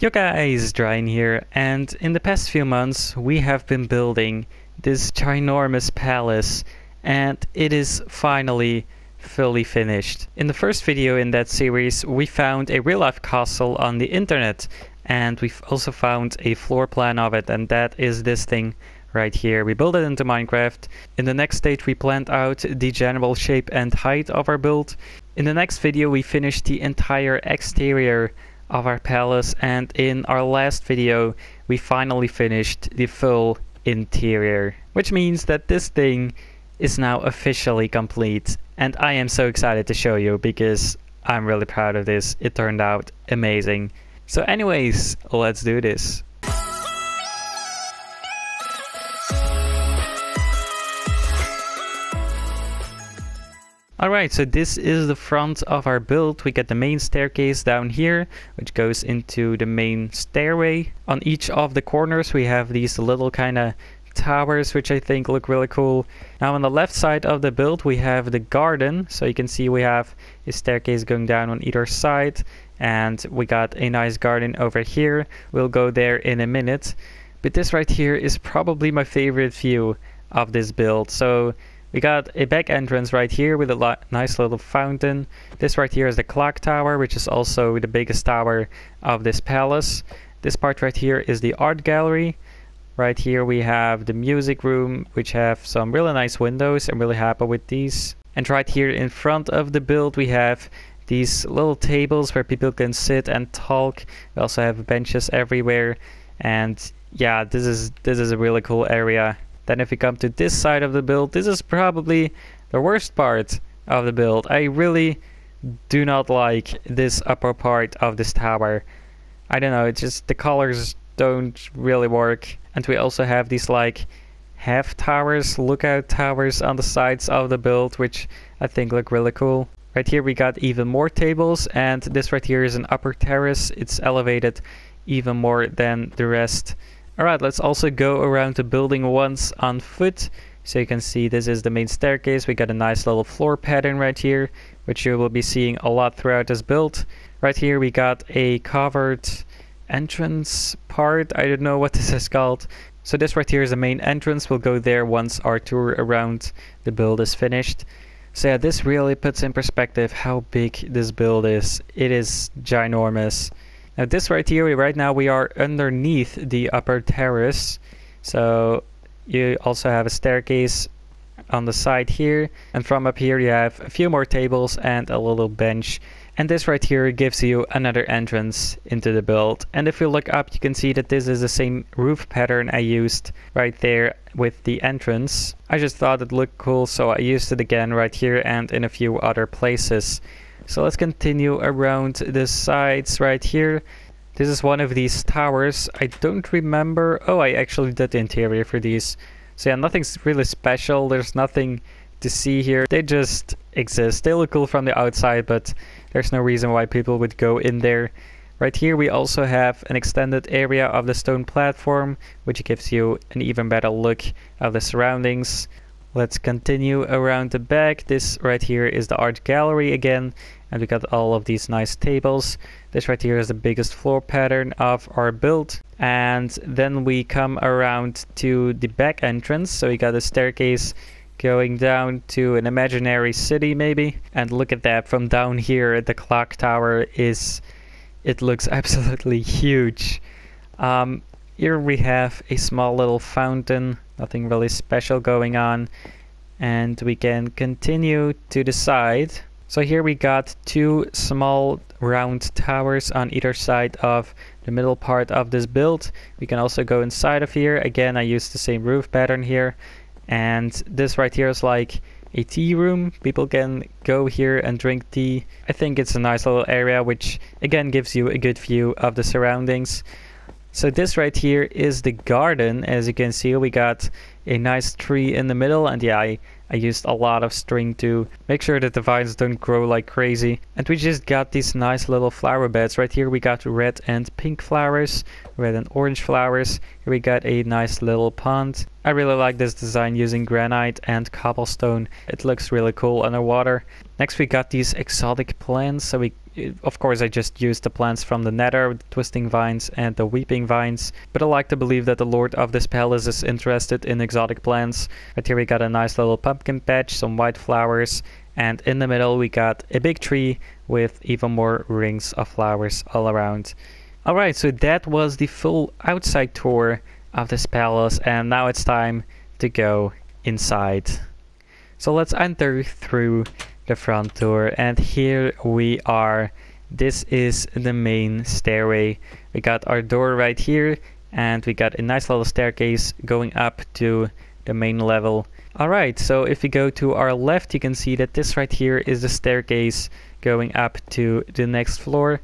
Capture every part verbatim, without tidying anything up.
Yo guys, Dryan here, and in the past few months we have been building this ginormous palace and it is finally fully finished. In the first video in that series we found a real life castle on the internet and we've also found a floor plan of it, and that is this thing right here. We built it into Minecraft. In the next stage we planned out the general shape and height of our build. In the next video we finished the entire exterior of our palace, and in our last video we finally finished the full interior, which means that this thing is now officially complete, and I am so excited to show you because I'm really proud of this. It turned out amazing. So anyways, let's do this. Alright, so this is the front of our build. We get the main staircase down here, which goes into the main stairway. On each of the corners we have these little kind of towers, which I think look really cool. Now on the left side of the build we have the garden. So you can see we have a staircase going down on either side, and we got a nice garden over here. We'll go there in a minute. But this right here is probably my favorite view of this build. So we got a back entrance right here with a li nice little fountain. This right here is the clock tower, which is also the biggest tower of this palace. This part right here is the art gallery. Right here we have the music room, which have some really nice windows. I'm really happy with these. And right here in front of the build we have these little tables where people can sit and talk. We also have benches everywhere. And yeah, this is this is a really cool area. Then if we come to this side of the build, this is probably the worst part of the build. I really do not like this upper part of this tower. I don't know, it's just the colors don't really work. And we also have these like half towers, lookout towers on the sides of the build, which I think look really cool. Right here we got even more tables, and this right here is an upper terrace. It's elevated even more than the rest. Alright, let's also go around the building once on foot. So you can see this is the main staircase. We got a nice little floor pattern right here, which you will be seeing a lot throughout this build. Right here we got a covered entrance part. I don't know what this is called. So this right here is the main entrance. We'll go there once our tour around the build is finished. So yeah, this really puts in perspective how big this build is. It is ginormous. Now this right here, right now we are underneath the upper terrace. So you also have a staircase on the side here. And from up here you have a few more tables and a little bench. And this right here gives you another entrance into the build. And if you look up you can see that this is the same roof pattern I used right there with the entrance. I just thought it looked cool, so I used it again right here and in a few other places. So let's continue around the sides right here. This is one of these towers. I don't remember. Oh, I actually did the interior for these. So yeah, nothing's really special. There's nothing to see here. They just exist. They look cool from the outside, but there's no reason why people would go in there. Right here we also have an extended area of the stone platform, which gives you an even better look of the surroundings. Let's continue around the back. This right here is the art gallery again, and we got all of these nice tables. This right here is the biggest floor pattern of our build. And then we come around to the back entrance. So we got a staircase going down to an imaginary city maybe. And look at that, from down here the clock tower is, it looks absolutely huge. Um, here we have a small little fountain. Nothing really special going on. And we can continue to the side. So here we got two small round towers on either side of the middle part of this build. We can also go inside of here. Again, I used the same roof pattern here. And this right here is like a tea room. People can go here and drink tea. I think it's a nice little area, which again gives you a good view of the surroundings. So this right here is the garden. As you can see, we got a nice tree in the middle, and yeah, I, I used a lot of string to make sure that the vines don't grow like crazy. And we just got these nice little flower beds. Right here we got red and pink flowers, red and orange flowers. Here we got a nice little pond. I really like this design using granite and cobblestone. It looks really cool underwater. Next we got these exotic plants. So we Of course, I just used the plants from the Nether, the Twisting Vines and the Weeping Vines, but I like to believe that the Lord of this palace is interested in exotic plants. Right here we got a nice little pumpkin patch, some white flowers, and in the middle we got a big tree with even more rings of flowers all around. Alright, so that was the full outside tour of this palace, and now it's time to go inside. So let's enter through the front door, and here we are. This is the main stairway. We got our door right here, and we got a nice little staircase going up to the main level. Alright, so if we go to our left, you can see that this right here is the staircase going up to the next floor.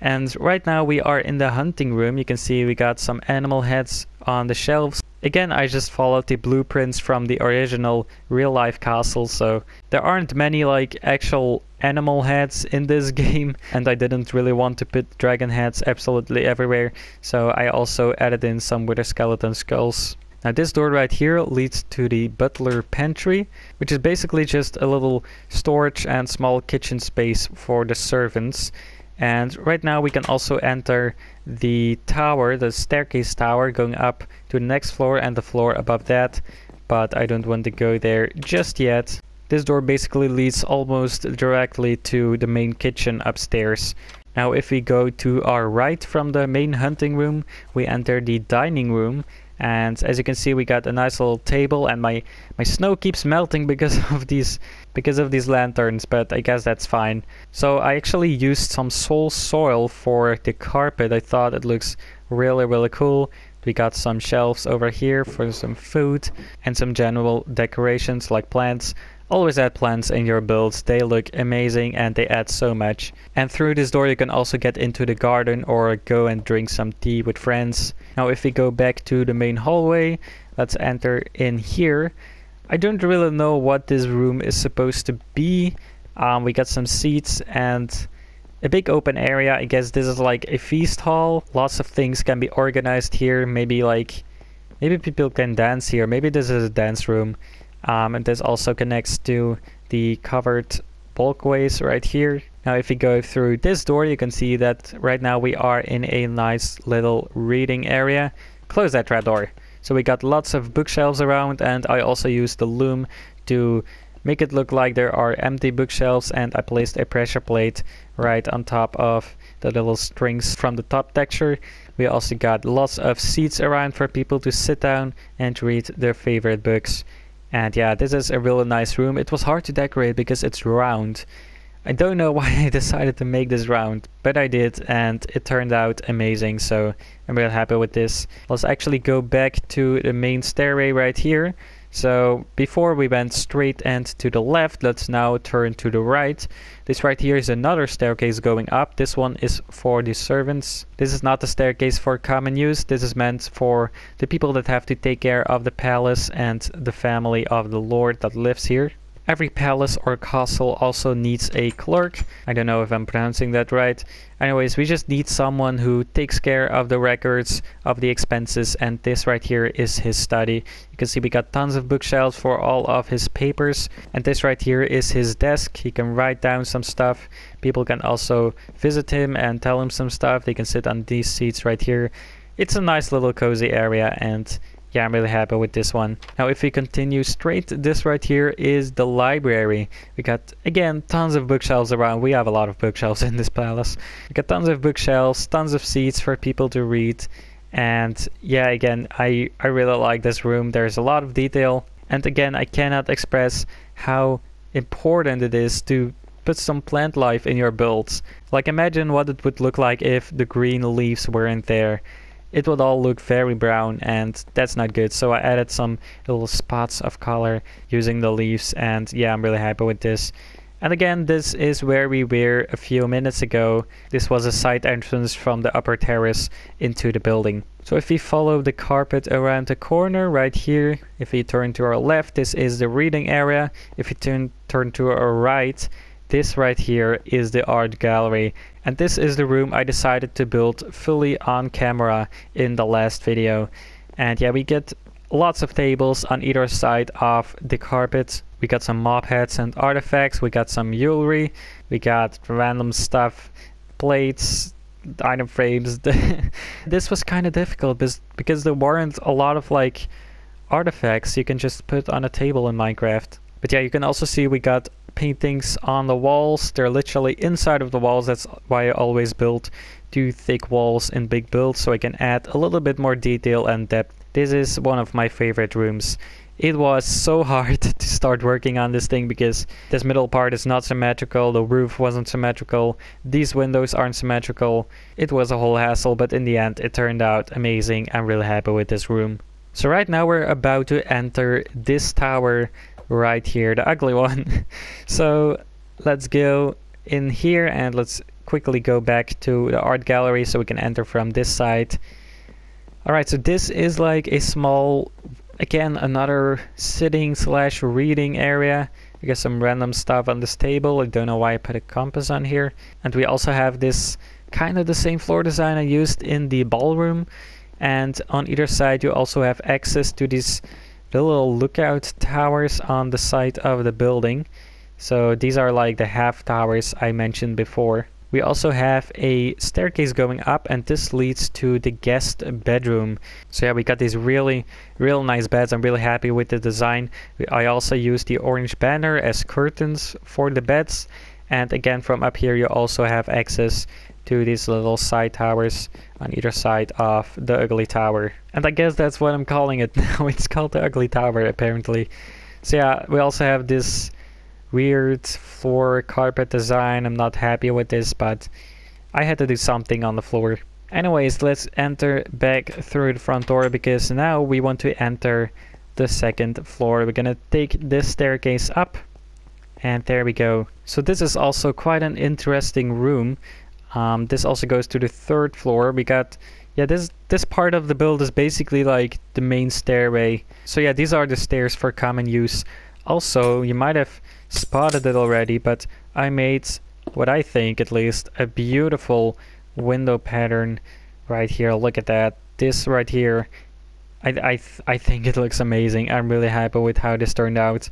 And right now we are in the hunting room. You can see we got some animal heads on the shelves. Again, I just followed the blueprints from the original real-life castle, so there aren't many like actual animal heads in this game, and I didn't really want to put dragon heads absolutely everywhere, so I also added in some wither skeleton skulls. Now this door right here leads to the butler pantry, which is basically just a little storage and small kitchen space for the servants. And right now we can also enter the tower, the staircase tower going up to the next floor and the floor above that, but I don't want to go there just yet. This door basically leads almost directly to the main kitchen upstairs. Now if we go to our right from the main hunting room, we enter the dining room, and as you can see we got a nice little table, and my my snow keeps melting because of these because of these lanterns, but I guess that's fine. So I actually used some soul soil for the carpet. I thought it looks really really cool. We got some shelves over here for some food and some general decorations like plants. Always add plants in your builds, they look amazing and they add so much. And through this door you can also get into the garden or go and drink some tea with friends. Now if we go back to the main hallway, let's enter in here. I don't really know what this room is supposed to be. Um, we got some seats and a big open area. I guess this is like a feast hall. Lots of things can be organized here. Maybe like, maybe people can dance here. Maybe this is a dance room. Um, and this also connects to the covered walkways right here. Now if we go through this door, you can see that right now we are in a nice little reading area. Close that trap door. So we got lots of bookshelves around, and I also used the loom to make it look like there are empty bookshelves, and I placed a pressure plate right on top of the little strings from the top texture. We also got lots of seats around for people to sit down and read their favorite books. And yeah, this is a really nice room. It was hard to decorate because it's round. I don't know why I decided to make this round, but I did, and it turned out amazing, so I'm real happy with this. Let's actually go back to the main stairway right here. So before we went straight and to the left, let's now turn to the right. This right here is another staircase going up. This one is for the servants. This is not the staircase for common use. This is meant for the people that have to take care of the palace and the family of the lord that lives here. Every palace or castle also needs a clerk. I don't know if I'm pronouncing that right. Anyways, we just need someone who takes care of the records, of the expenses, and this right here is his study. You can see we got tons of bookshelves for all of his papers, and this right here is his desk. He can write down some stuff. People can also visit him and tell him some stuff. They can sit on these seats right here. It's a nice little cozy area, and yeah, I'm really happy with this one. Now if we continue straight, this right here is the library. We got, again, tons of bookshelves around. We have a lot of bookshelves in this palace. We got tons of bookshelves, tons of seats for people to read. And yeah, again, I, I really like this room. There's a lot of detail. And again, I cannot express how important it is to put some plant life in your builds. Like, imagine what it would look like if the green leaves weren't there. It would all look very brown, and that's not good, so I added some little spots of color using the leaves, and yeah, I'm really happy with this. And again, this is where we were a few minutes ago. This was a side entrance from the upper terrace into the building. So if we follow the carpet around the corner right here, if we turn to our left, this is the reading area. If we turn, turn to our right, this right here is the art gallery, and this is the room I decided to build fully on camera in the last video. And yeah, we get lots of tables on either side of the carpet. We got some mob heads and artifacts, we got some jewelry, we got random stuff, plates, item frames. This was kind of difficult because there weren't a lot of like artifacts you can just put on a table in Minecraft. But yeah, you can also see we got paintings on the walls. They're literally inside of the walls. That's why I always build two thick walls in big builds, so I can add a little bit more detail and depth. This is one of my favorite rooms. It was so hard to start working on this thing because this middle part is not symmetrical, the roof wasn't symmetrical, these windows aren't symmetrical. It was a whole hassle, but in the end it turned out amazing. I'm really happy with this room. So right now we're about to enter this tower right here, the ugly one. So let's go in here and let's quickly go back to the art gallery so we can enter from this side. Alright, so this is like a small, again, another sitting slash reading area. We got some random stuff on this table. I don't know why I put a compass on here. And we also have this kind of the same floor design I used in the ballroom. And on either side you also have access to these little lookout towers on the side of the building. So these are like the half towers I mentioned before. We also have a staircase going up, and this leads to the guest bedroom. So yeah, we got these really, real nice beds. I'm really happy with the design. I also used the orange banner as curtains for the beds. And again, from up here, you also have access to these little side towers on either side of the ugly tower. And I guess that's what I'm calling it now. It's called the ugly tower, apparently. So yeah, we also have this weird floor carpet design. I'm not happy with this, but I had to do something on the floor. Anyways, let's enter back through the front door because now we want to enter the second floor. We're gonna take this staircase up, and there we go. So this is also quite an interesting room. Um, this also goes to the third floor. We got, yeah, this this part of the build is basically like the main stairway. So yeah, these are the stairs for common use. Also, you might have spotted it already, but I made what I think at least a beautiful window pattern right here. Look at that. This right here, I, I, th I think it looks amazing. I'm really happy with how this turned out.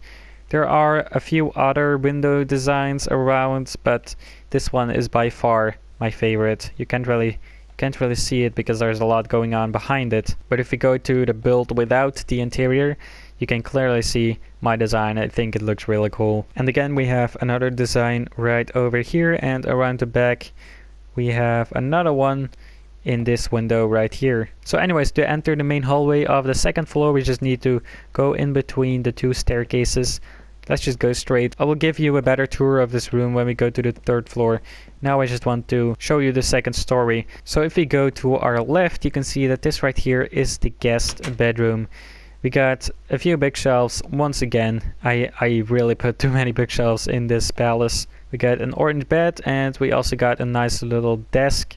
There are a few other window designs around, but this one is by far my favorite. You can't really can't really see it because there's a lot going on behind it. But if you go to the build without the interior, you can clearly see my design. I think it looks really cool. And again, we have another design right over here, and around the back we have another one in this window right here. So anyways, to enter the main hallway of the second floor, we just need to go in between the two staircases. Let's just go straight. I will give you a better tour of this room when we go to the third floor. Now I just want to show you the second story. So if we go to our left, you can see that this right here is the guest bedroom. We got a few bookshelves. Once again, I, I really put too many bookshelves in this palace. We got an orange bed, and we also got a nice little desk.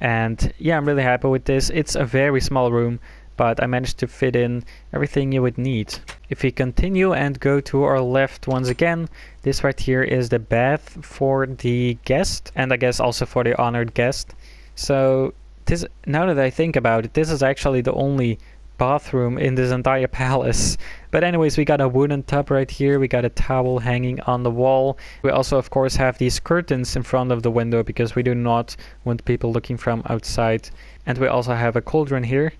And yeah, I'm really happy with this. It's a very small room, but I managed to fit in everything you would need. If we continue and go to our left once again, this right here is the bath for the guest, and I guess also for the honored guest. So this, now that I think about it, this is actually the only bathroom in this entire palace. But anyways, we got a wooden tub right here, we got a towel hanging on the wall. We also of course have these curtains in front of the window because we do not want people looking from outside. And we also have a cauldron here.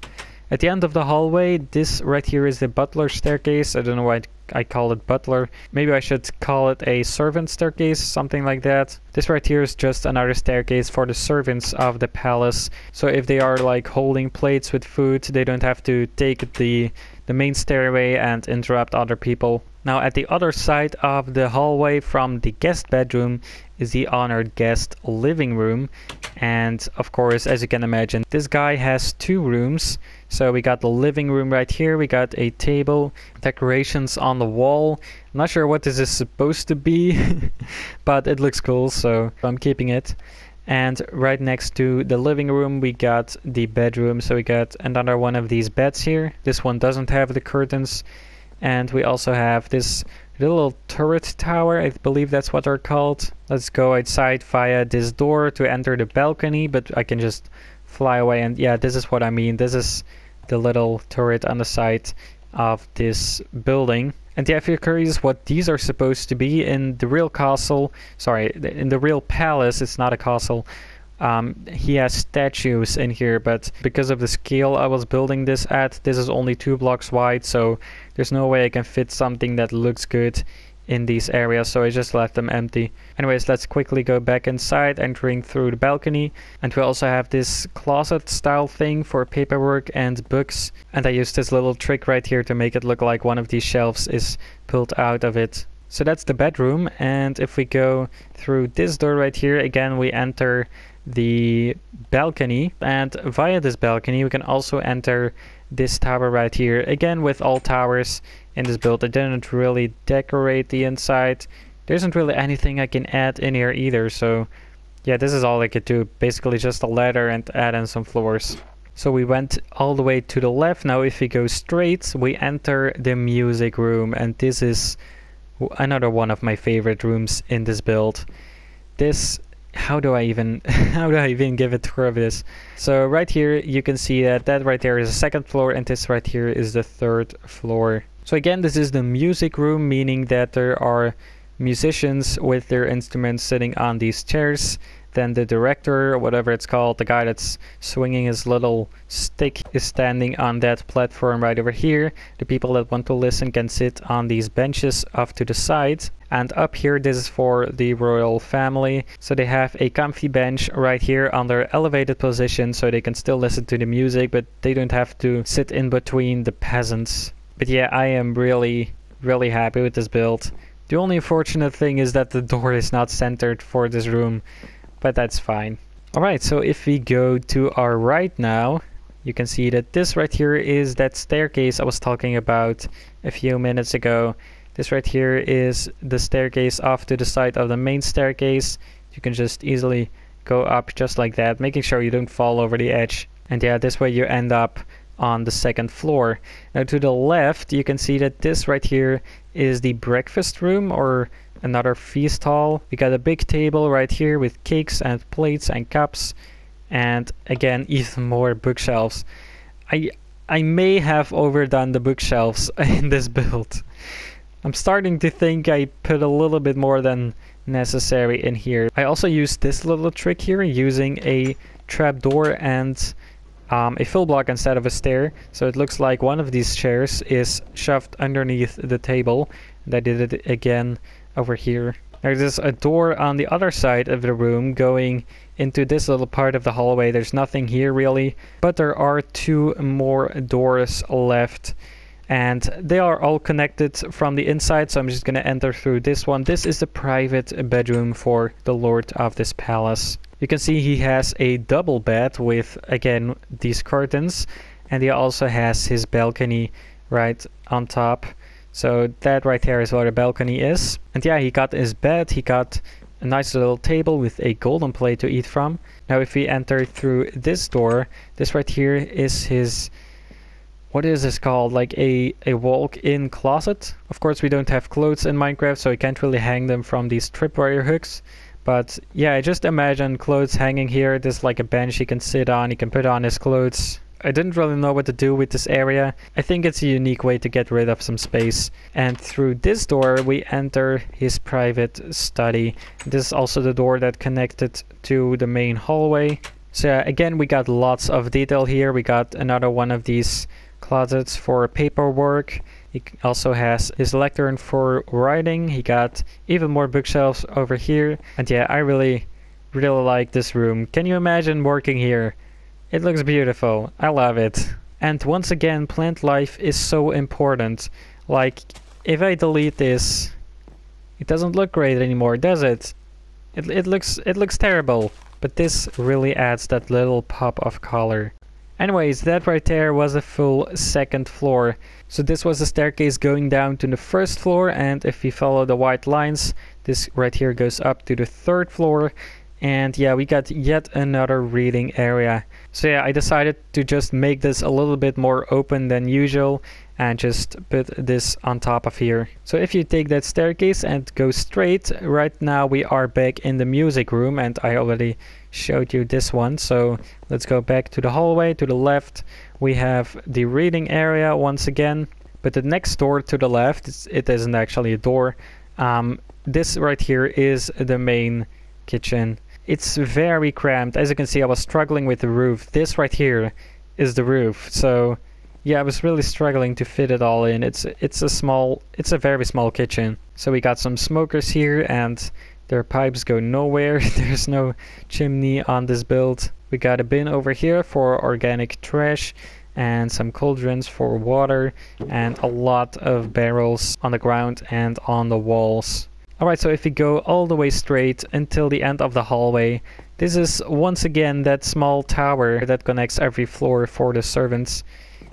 At the end of the hallway, this right here is the butler staircase. I don't know why I call it butler. Maybe I should call it a servant staircase, something like that. This right here is just another staircase for the servants of the palace. So if they are like holding plates with food, they don't have to take the, the main stairway and interrupt other people. Now at the other side of the hallway from the guest bedroom is the honored guest living room. And of course, as you can imagine, this guy has two rooms. So we got the living room right here, we got a table, decorations on the wall. I'm not sure what this is supposed to be, but it looks cool, so I'm keeping it. And right next to the living room we got the bedroom, so we got another one of these beds here. This one doesn't have the curtains. And we also have this little turret tower, I believe that's what they're called. Let's go outside via this door to enter the balcony, but I can just fly away. And yeah, this is what I mean. This is the little turret on the side. of this building. And yeah, if you're curious what these are supposed to be, in the real castle, sorry, in the real palace, it's not a castle, um, he has statues in here, but because of the scale I was building this at, this is only two blocks wide, so there's no way I can fit something that looks good in these areas, so I just left them empty. Anyways, let's quickly go back inside, entering through the balcony, and we also have this closet style thing for paperwork and books, and I used this little trick right here to make it look like one of these shelves is pulled out of it. So that's the bedroom, and if we go through this door right here, again we enter the balcony, and via this balcony we can also enter this tower right here. Again, with all towers in this build, I didn't really decorate the inside. There isn't really anything I can add in here either, so yeah, this is all I could do, basically just a ladder and add in some floors. So we went all the way to the left. Now if we go straight, we enter the music room, and this is another one of my favorite rooms in this build. This How do I even how do I even give a tour of this? So right here you can see that that right there is the second floor, and this right here is the third floor. So again, this is the music room, meaning that there are musicians with their instruments sitting on these chairs. Then the director, or whatever it's called, the guy that's swinging his little stick, is standing on that platform right over here. The people that want to listen can sit on these benches off to the side. And up here, this is for the royal family, so they have a comfy bench right here on their elevated position, so they can still listen to the music, but they don't have to sit in between the peasants. But yeah, I am really, really happy with this build. The only unfortunate thing is that the door is not centered for this room, but that's fine. Alright, so if we go to our right now, you can see that this right here is that staircase I was talking about a few minutes ago. This right here is the staircase off to the side of the main staircase. You can just easily go up just like that, making sure you don't fall over the edge. And yeah, this way you end up on the second floor. Now to the left, you can see that this right here is the breakfast room, or another feast hall. We got a big table right here with cakes and plates and cups. And again, even more bookshelves. I, I may have overdone the bookshelves in this build. I'm starting to think I put a little bit more than necessary in here. I also used this little trick here, using a trapdoor and um, a fill block instead of a stair. So it looks like one of these chairs is shoved underneath the table. And I did it again over here. There's just a door on the other side of the room going into this little part of the hallway. There's nothing here really, but there are two more doors left. And they are all connected from the inside, so I'm just going to enter through this one. This is the private bedroom for the lord of this palace. You can see he has a double bed with, again, these curtains. And he also has his balcony right on top. So that right there is where the balcony is. And yeah, he got his bed. He got a nice little table with a golden plate to eat from. Now if we enter through this door, this right here is his... what is this called? Like a, a walk-in closet? Of course we don't have clothes in Minecraft, so you can't really hang them from these tripwire hooks. But yeah, I just imagine clothes hanging here. There's like a bench he can sit on, he can put on his clothes. I didn't really know what to do with this area. I think it's a unique way to get rid of some space. And through this door we enter his private study. This is also the door that connected to the main hallway. So yeah, again we got lots of detail here. We got another one of these closets for paperwork. He also has his lectern for writing. He got even more bookshelves over here. And yeah, I really, really like this room. Can you imagine working here? It looks beautiful. I love it. And once again, plant life is so important. Like, if I delete this, it doesn't look great anymore, does it? It, it looks, it looks terrible. But this really adds that little pop of color. Anyways, that right there was a full second floor. So this was the staircase going down to the first floor, and if we follow the white lines, this right here goes up to the third floor. And yeah, we got yet another reading area. So yeah, I decided to just make this a little bit more open than usual and just put this on top of here. So if you take that staircase and go straight, right now we are back in the music room, and I already showed you this one. So let's go back to the hallway. To the left we have the reading area once again. But the next door to the left, it's, it isn't actually a door. Um, this right here is the main kitchen. It's very cramped. As you can see, I was struggling with the roof. This right here is the roof. So yeah, I was really struggling to fit it all in. It's it's a small, it's a very small kitchen. So we got some smokers here, and their pipes go nowhere. There's no chimney on this build. We got a bin over here for organic trash, and some cauldrons for water, and a lot of barrels on the ground and on the walls. Alright, so if we go all the way straight until the end of the hallway, this is once again that small tower that connects every floor for the servants.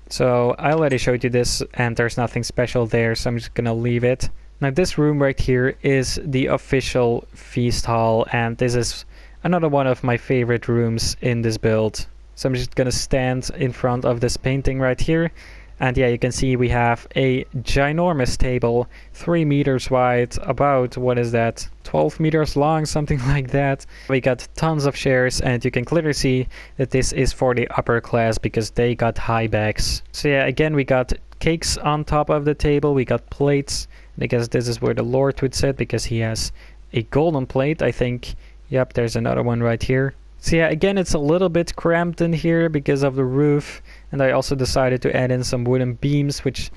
So I already showed you this, and there's nothing special there, so I'm just gonna leave it. Now this room right here is the official feast hall, and this is another one of my favorite rooms in this build. So I'm just gonna stand in front of this painting right here. And yeah, you can see we have a ginormous table, three meters wide, about, what is that, twelve meters long, something like that. We got tons of chairs, and you can clearly see that this is for the upper class because they got high backs. So yeah, again, we got cakes on top of the table, we got plates. And I guess this is where the lord would sit because he has a golden plate, I think. Yep, there's another one right here. So yeah, again, it's a little bit cramped in here because of the roof, and I also decided to add in some wooden beams, which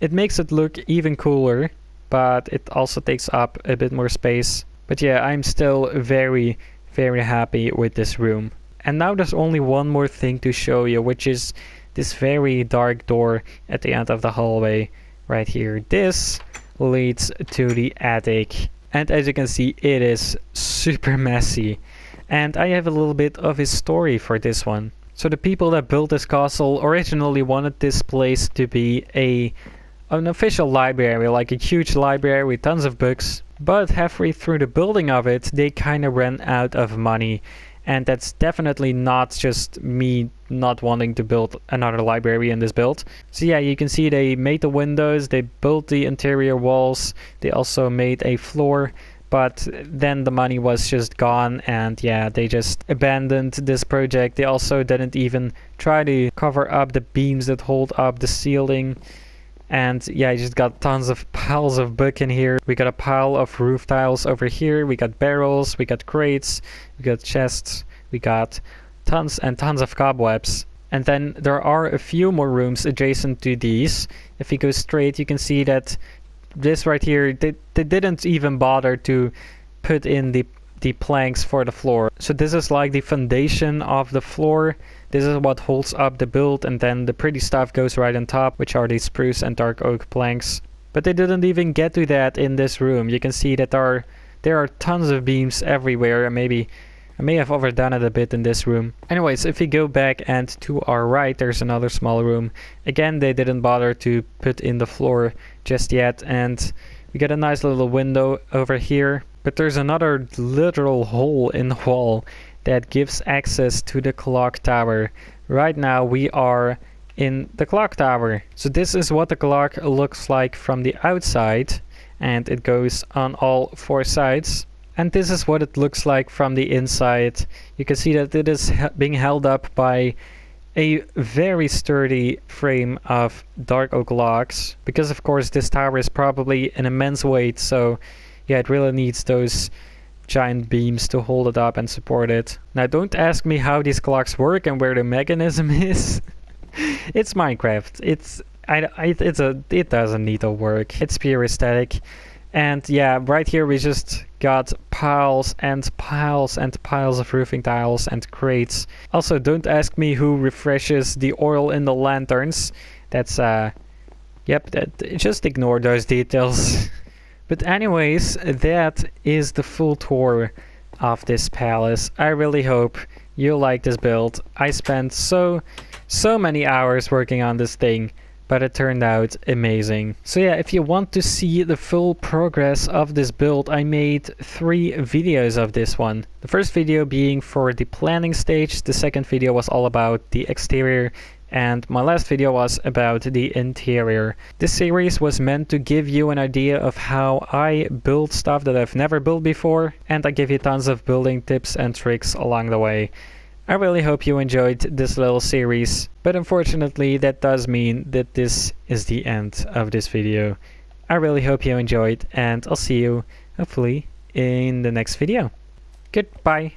it makes it look even cooler, but it also takes up a bit more space. But yeah, I'm still very, very happy with this room. And now there's only one more thing to show you, which is this very dark door at the end of the hallway right here. This leads to the attic, and as you can see, it is super messy. And I have a little bit of a story for this one. So the people that built this castle originally wanted this place to be a an official library, like a huge library with tons of books. But halfway through the building of it, they kind of ran out of money. And that's definitely not just me not wanting to build another library in this build. So yeah, you can see they made the windows, they built the interior walls, they also made a floor. But then the money was just gone, and yeah, they just abandoned this project. They also didn't even try to cover up the beams that hold up the ceiling. And yeah, I just got tons of piles of book in here. We got a pile of roof tiles over here. We got barrels, we got crates, we got chests, we got tons and tons of cobwebs. And then there are a few more rooms adjacent to these. If you go straight, you can see that this right here, they, they didn't even bother to put in the, the planks for the floor. So this is like the foundation of the floor. This is what holds up the build, and then the pretty stuff goes right on top, which are these spruce and dark oak planks. But they didn't even get to that in this room. You can see that there are, there are tons of beams everywhere, and maybe I may have overdone it a bit in this room. Anyways, if we go back and to our right, there's another small room. Again, they didn't bother to put in the floor just yet, and we got a nice little window over here. But there's another literal hole in the wall that gives access to the clock tower. Right now we are in the clock tower. So this is what the clock looks like from the outside, and it goes on all four sides. And this is what it looks like from the inside. You can see that it is being held up by a very sturdy frame of dark oak logs. Because of course this tower is probably an immense weight, so yeah, it really needs those giant beams to hold it up and support it. Now don't ask me how these clocks work and where the mechanism is. It's Minecraft. It's, I, I, it's a, it doesn't need to work. It's pure aesthetic. And yeah, right here we just got piles and piles and piles of roofing tiles and crates. Also, don't ask me who refreshes the oil in the lanterns. That's, uh, yep, that, just ignore those details. But anyways, that is the full tour of this palace. I really hope you like this build. I spent so, so many hours working on this thing, but it turned out amazing. So yeah, if you want to see the full progress of this build, I made three videos of this one. The first video being for the planning stage, the second video was all about the exterior, and my last video was about the interior. This series was meant to give you an idea of how I build stuff that I've never built before, and I give you tons of building tips and tricks along the way. I really hope you enjoyed this little series, but unfortunately that does mean that this is the end of this video. I really hope you enjoyed, and I'll see you hopefully in the next video. Goodbye.